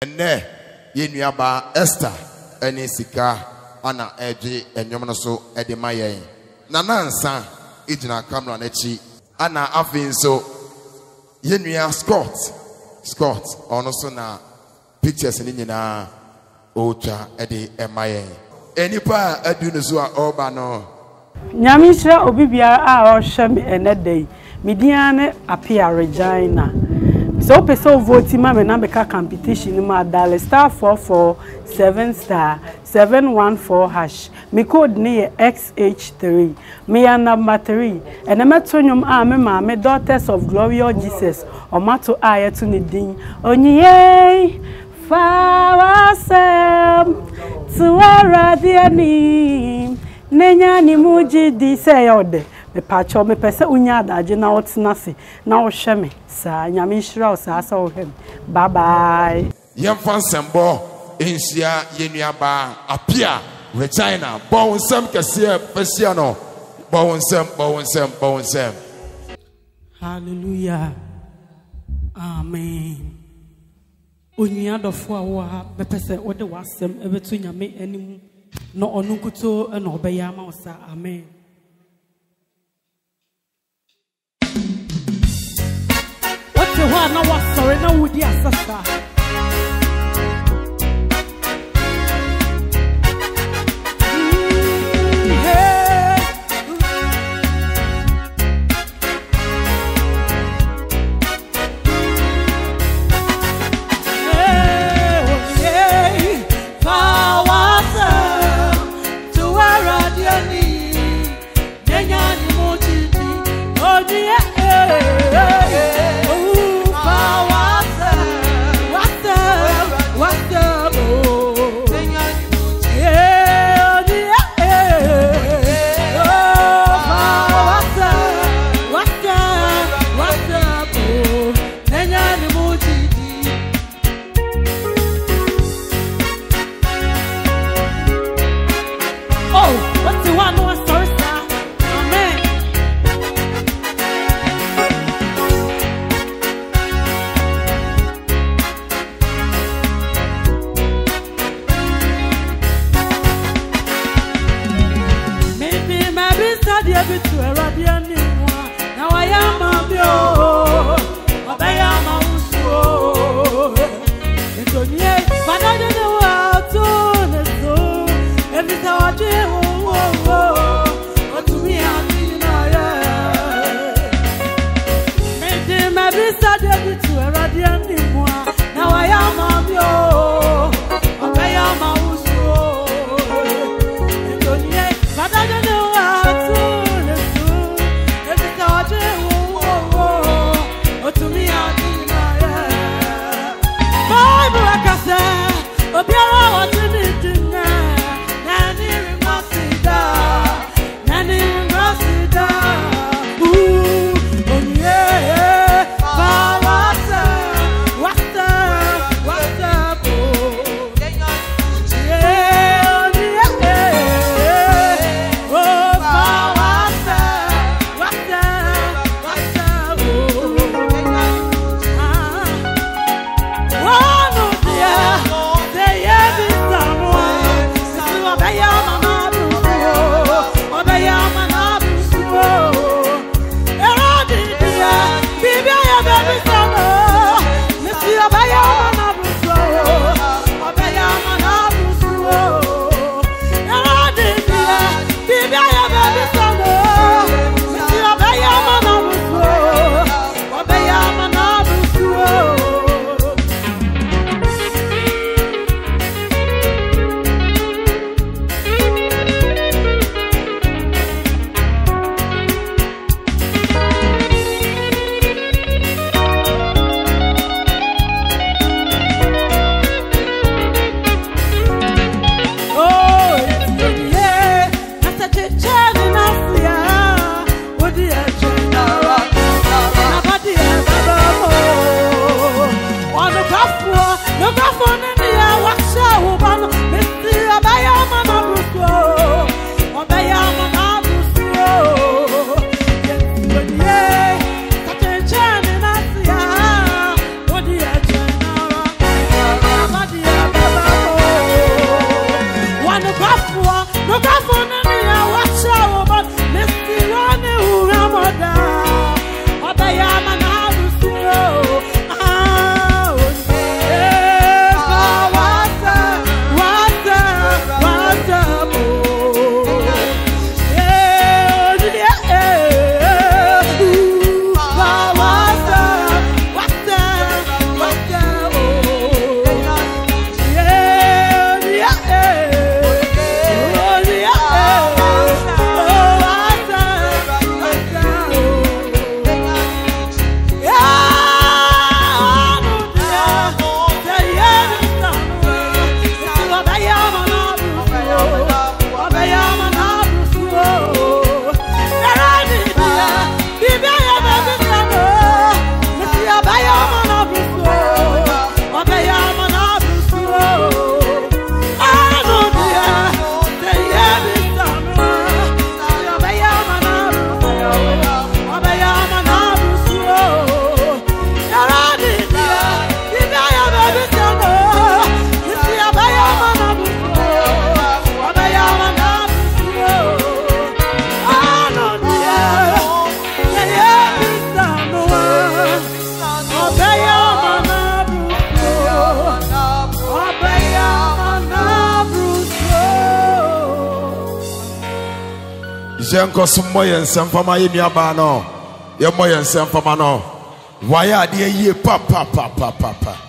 Ene yenuaba Esther ene sika ana eje enyom no so ede mayen na nansa igina camera na chi ana afin so yenua Scott ono so na pictures ni nyina otwa ede emayen enipa adu no so a oba no nyamisra obibia a ohwem ene dei Mediane Appiah Regina so person vote ma me na be ka competition ma dale star 447 star 714 hash me code ne xh3 me ya number 3 and me to nyom a me ma me Daughters of Glorious Jesus o ma to aye to ne din onye fawasem to aradiani nenya ni muji di seyode me pacho me pese unya adaje na otina se na wo hweme sa nyame nhyira wo sa sa wo hweme bye bye yem fansembo ensia yenuaba Appiah Regina bawonsem kese pesia no bawonsem hallelujah amen unya dofo awoha me pese wo de wasem ebetu nyame anim no onunkuto na obeya ma wo sa amen sorry, no, with your sister. Now I am a bio, but I am also. It's only but I don't know how to do it. And it's our dream. What do we have in our life? Maybe my visa debut to a radiant. Now I am a bio, but I am also. It's only but I don't know how to. I Jenko semua yang sempama ini abano, yang mau yang sempama no. Waya dia ye papa papa papa.